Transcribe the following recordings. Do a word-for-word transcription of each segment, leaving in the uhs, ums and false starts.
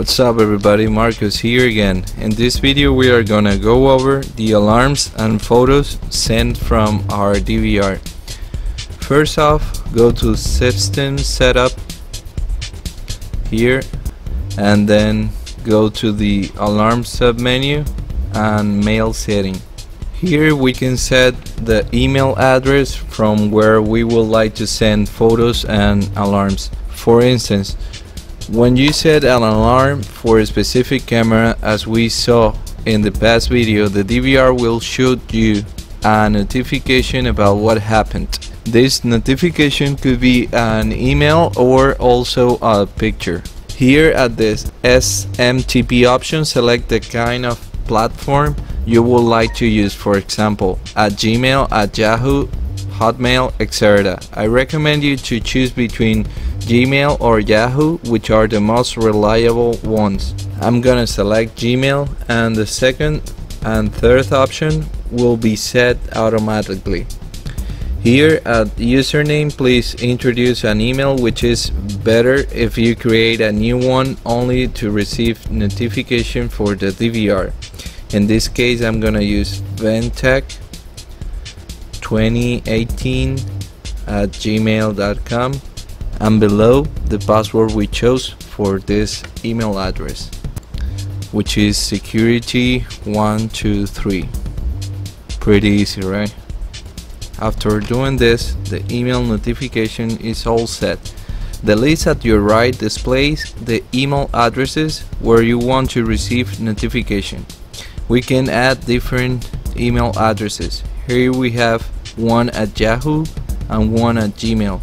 What's up everybody, Marcus here again. In this video we are gonna go over the alarms and photos sent from our D V R. First off, go to System Setup here and then go to the Alarm submenu and Mail setting. Here we can set the email address from where we would like to send photos and alarms. For instance, when you set an alarm for a specific camera, as we saw in the past video, the D V R will shoot you a notification about what happened. This notification could be an email or also a picture. Here at the S M T P option, select the kind of platform you would like to use, for example, at Gmail, at Yahoo, Hotmail, et cetera. I recommend you to choose between Gmail or Yahoo, which are the most reliable ones. I'm gonna select Gmail, and the second and third option will be set automatically. Here at username, please introduce an email, which is better if you create a new one only to receive notification for the D V R. In this case, I'm gonna use Ventech twenty eighteen at gmail dot com, and below the password we chose for this email address, which is security one two three. Pretty easy, right? After doing this, the email notification is all set. The list at your right displays the email addresses where you want to receive notification. We can add different email addresses. Here we have one at Yahoo and one at Gmail.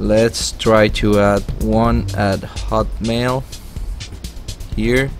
Let's try to add one at Hotmail here.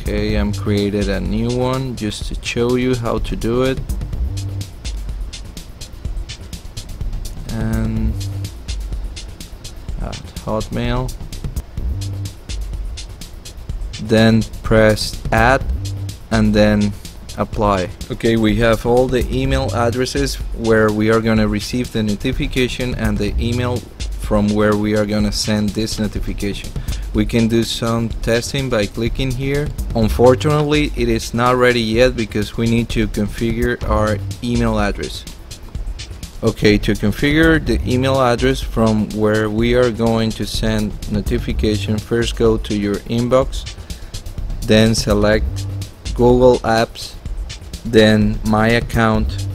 Okay, I'm created a new one just to show you how to do it. And at Hotmail. Then press add and then apply. Okay, we have all the email addresses where we are going to receive the notification and the email from where we are going to send this notification. We can do some testing by clicking here. Unfortunately, it is not ready yet because we need to configure our email address. Okay, to configure the email address from where we are going to send notification, first go to your inbox, then select Google Apps, then My Account.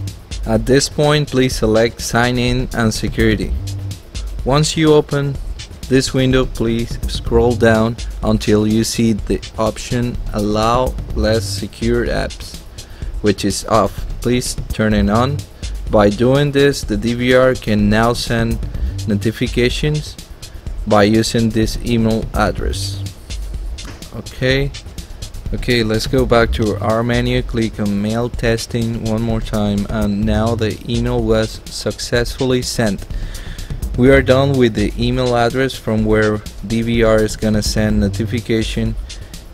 At this point, please select Sign In and Security. Once you open this window, please scroll down until you see the option Allow Less Secure Apps, which is off. Please turn it on. By doing this, the D V R can now send notifications by using this email address. Okay. Okay, let's go back to our menu, click on mail testing one more time, and now the email was successfully sent. We are done with the email address from where D V R is gonna send notification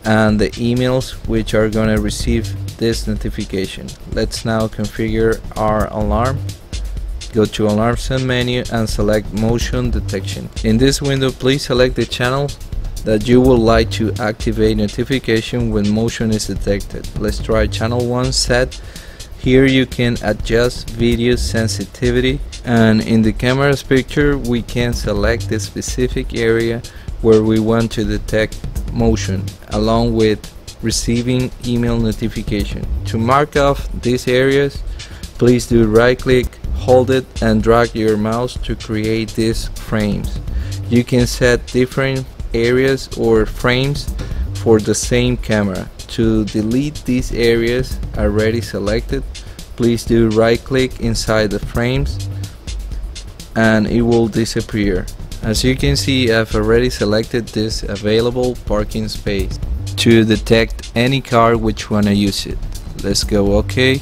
and the emails which are gonna receive this notification. Let's now configure our alarm. Go to Alarm submenu and select Motion Detection. In this window, please select the channel that you would like to activate notification when motion is detected. Let's try channel one set. Here you can adjust video sensitivity, and in the camera's picture we can select the specific area where we want to detect motion along with receiving email notification. To mark off these areas, please do right click, hold it and drag your mouse to create these frames. You can set different areas or frames for the same camera. To delete these areas already selected, please do right click inside the frames and it will disappear. As you can see, I've already selected this available parking space to detect any car which wanna use it. Let's go OK.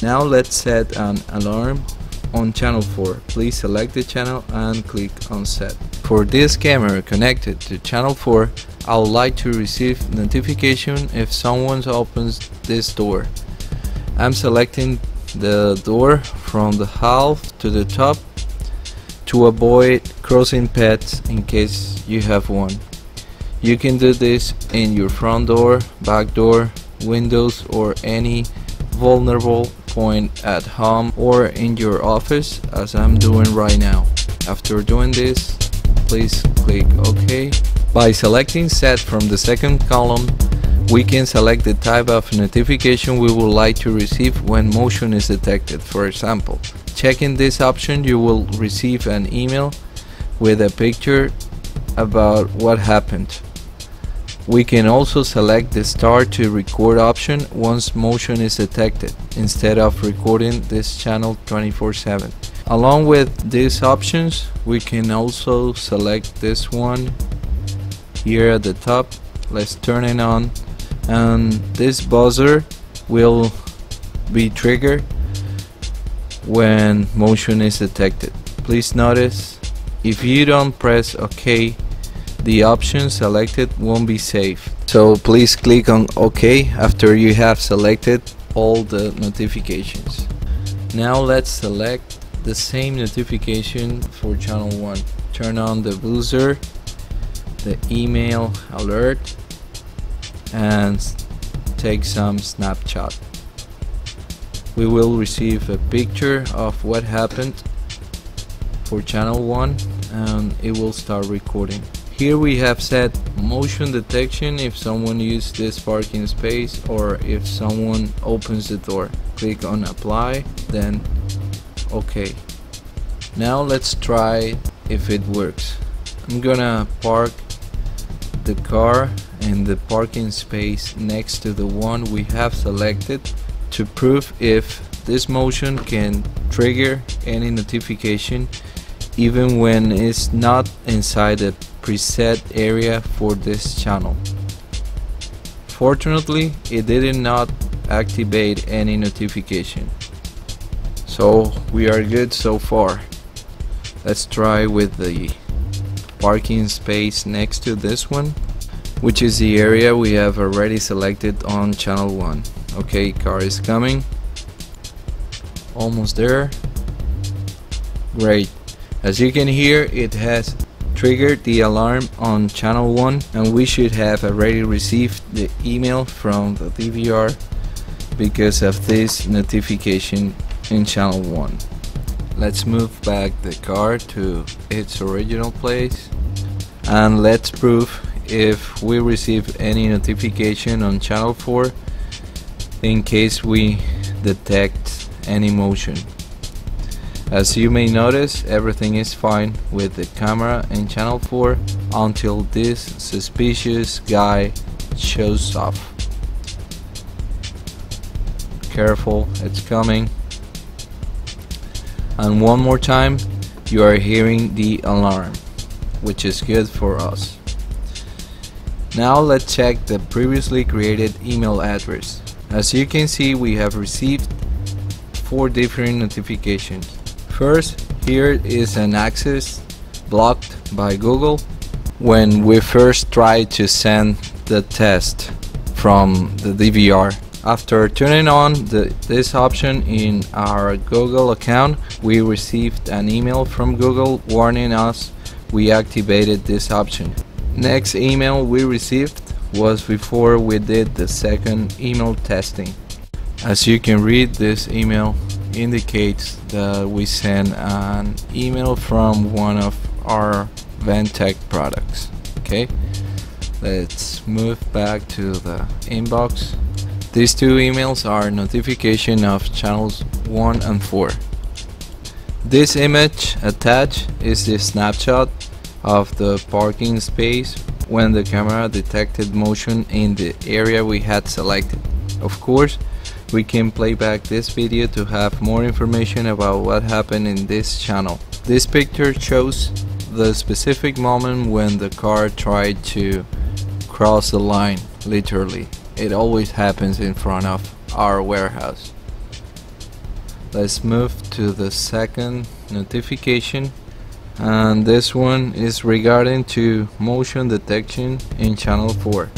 Now let's set an alarm on channel four. Please select the channel and click on set. For this camera connected to channel four, I would like to receive notification if someone opens this door. I'm selecting the door from the half to the top. to avoid crossing paths in case you have one. You can do this in your front door, back door, windows, or any vulnerable point at home or in your office, as I'm doing right now. After doing this, please click OK. By selecting Set from the second column, we can select the type of notification we would like to receive when motion is detected, for example. Checking this option, you will receive an email with a picture about what happened. We can also select the Start to Record option once motion is detected, instead of recording this channel twenty-four seven. Along with these options, we can also select this one here at the top. Let's turn it on, and this buzzer will be triggered when motion is detected. Please notice, if you don't press OK, the option selected won't be saved. So please click on OK after you have selected all the notifications. Now let's select the same notification for channel one. Turn on the buzzer, the email alert, and take some snapshot. We will receive a picture of what happened for channel one, and it will start recording. Here we have set motion detection if someone uses this parking space or if someone opens the door. Click on Apply, then OK. Now let's try if it works. I'm gonna park the car in the parking space next to the one we have selected to prove if this motion can trigger any notification even when it's not inside the preset area for this channel. Fortunately, it did not activate any notification, so we are good so far. Let's try with the parking space next to this one, which is the area we have already selected on channel one. Okay, car is coming, almost there. Great, as you can hear, it has triggered the alarm on channel one, and we should have already received the email from the D V R because of this notification in channel one. Let's move back the car to its original place, and let's prove if we receive any notification on channel four in case we detect any motion. As you may notice, everything is fine with the camera in channel four until this suspicious guy shows up. Careful, it's coming. And one more time, you are hearing the alarm, which is good for us. Now let's check the previously created email address. As you can see, we have received four different notifications. First, here is an access blocked by Google when we first tried to send the test from the D V R. After turning on the, this option in our Google account, we received an email from Google warning us we activated this option. Next email we received was before we did the second email testing. As you can read, this email indicates that we sent an email from one of our Ventech products. Okay, let's move back to the inbox. These two emails are notification of channels one and four. This image attached is the snapshot of the parking space when the camera detected motion in the area we had selected. Of course, we can play back this video to have more information about what happened in this channel. This picture shows the specific moment when the car tried to cross the line, literally. It always happens in front of our warehouse. Let's move to the second notification, and this one is regarding to motion detection in channel four.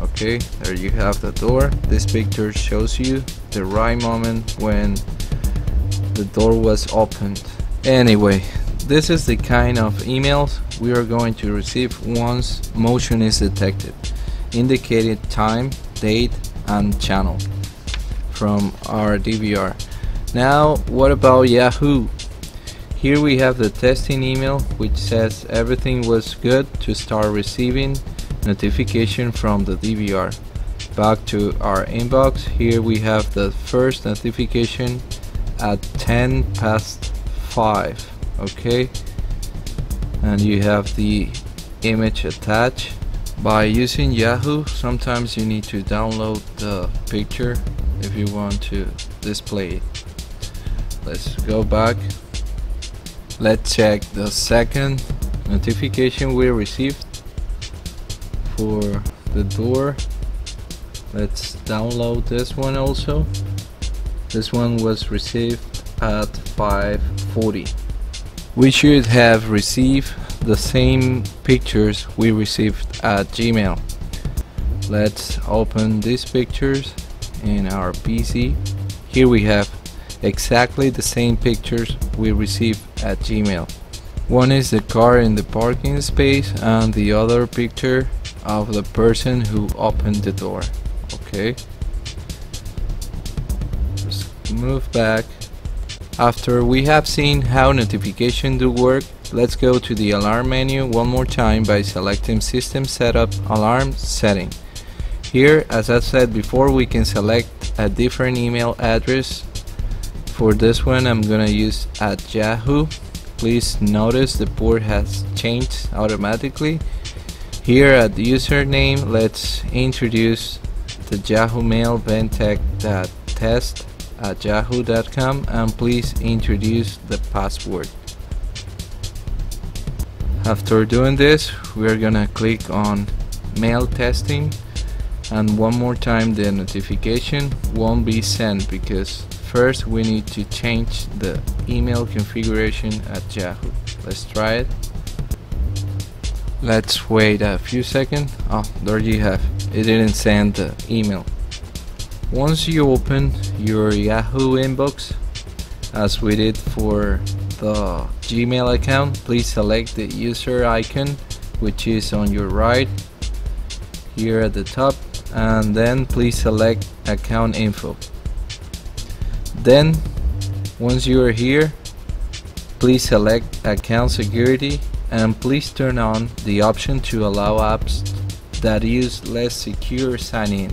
Okay, there you have the door. This picture shows you the right moment when the door was opened. Anyway, this is the kind of emails we are going to receive once motion is detected, indicated time, date, and channel from our D V R. Now, what about Yahoo? Here we have the testing email, which says everything was good to start receiving notification from the D V R. Back to our inbox, here we have the first notification at ten past five, okay? And you have the image attached. By using Yahoo, sometimes you need to download the picture if you want to display it. Let's go back. Let's check the second notification we received for the door. Let's download this one also. This one was received at five forty. We should have received the same pictures we received at Gmail. Let's open these pictures in our P C. Here we have exactly the same pictures we received at Gmail. One is the car in the parking space and the other picture of the person who opened the door. Okay, just move back. After we have seen how notifications do work, let's go to the alarm menu one more time by selecting System Setup, Alarm Setting. Here, as I said before, we can select a different email address. For this one, I'm gonna use at Yahoo. Please notice the port has changed automatically. Here at the username, let's introduce the Yahoo mail Ventech.test at yahoo dot com, and please introduce the password. After doing this, we're gonna click on mail testing, and one more time the notification won't be sent because first we need to change the email configuration at Yahoo. Let's try it. Let's wait a few seconds. Oh, there you have. It didn't send the email. Once you open your Yahoo inbox, as we did for the Gmail account, please select the user icon, which is on your right here at the top, and then please select account info. Then, once you are here, please select account security, and please turn on the option to allow apps that use less secure sign-in.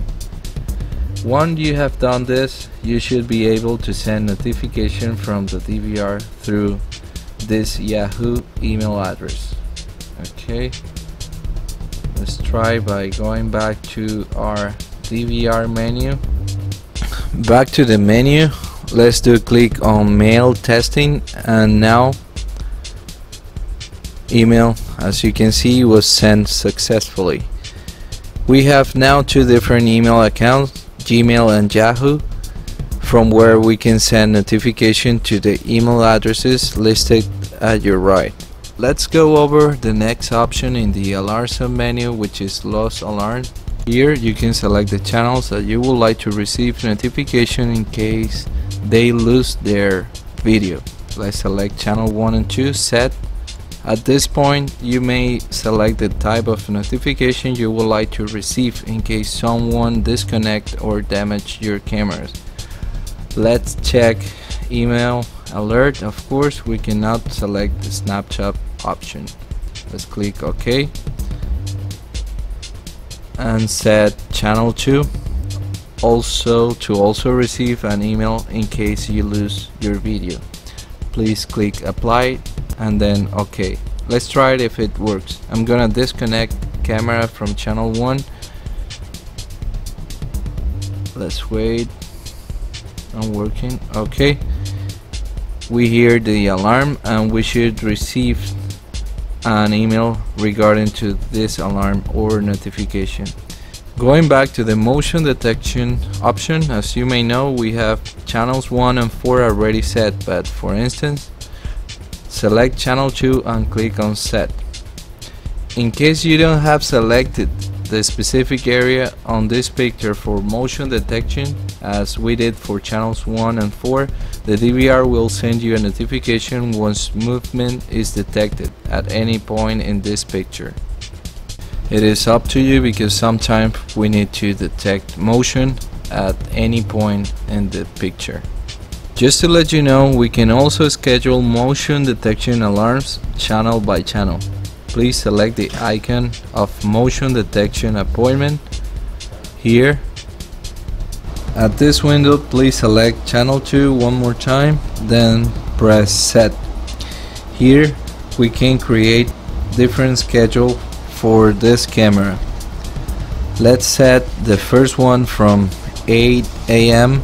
Once you have done this, you should be able to send notification from the D V R through this Yahoo email address. Okay, let's try by going back to our D V R menu. Back to the menu, let's do click on mail testing, and now email, as you can see, was sent successfully. We have now two different email accounts, Gmail and Yahoo, from where we can send notification to the email addresses listed at your right. Let's go over the next option in the alarm menu, which is lost alarm. Here you can select the channels that you would like to receive notification in case they lose their video. Let's select channel one and two, set. At this point you may select the type of notification you would like to receive in case someone disconnect or damage your cameras. Let's check email alert. Of course we cannot select the snapshot option. Let's click OK. And set channel two also to also receive an email in case you lose your video. Please click apply and then OK. Let's try it if it works. I'm gonna disconnect camera from channel one. Let's wait. I'm working. OK, we hear the alarm and we should receive an email regarding to this alarm or notification. Going back to the motion detection option, as you may know, we have channels one and four already set, but for instance select channel two and click on set. In case you don't have selected the specific area on this picture for motion detection, as we did for channels one and four, the D V R will send you a notification once movement is detected at any point in this picture. It is up to you, because sometimes we need to detect motion at any point in the picture. Just to let you know, we can also schedule motion detection alarms channel by channel. Please select the icon of motion detection appointment here. At this window, please select channel two one more time, then press set. Here we can create different schedule for this camera. Let's set the first one from eight A M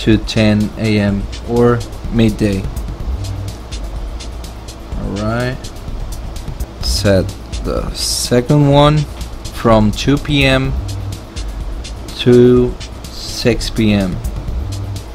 to ten A M or midday. Alright. Set the second one from two P M to six P M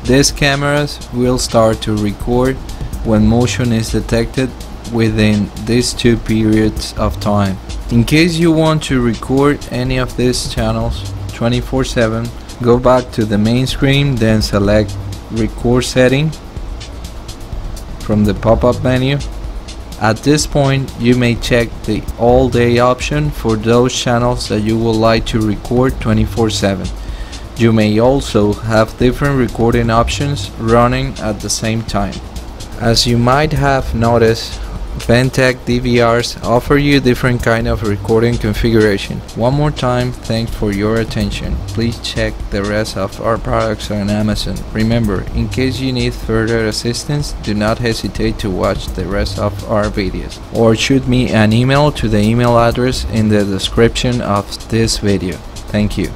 These cameras will start to record when motion is detected within these two periods of time. In case you want to record any of these channels twenty-four seven, go back to the main screen, then select record setting from the pop-up menu. At this point, you may check the all day option for those channels that you would like to record twenty-four seven. You may also have different recording options running at the same time. As you might have noticed, Ventech D V Rs offer you different kind of recording configuration. One more time, thanks for your attention. Please check the rest of our products on Amazon. Remember, in case you need further assistance, do not hesitate to watch the rest of our videos, or shoot me an email to the email address in the description of this video. Thank you.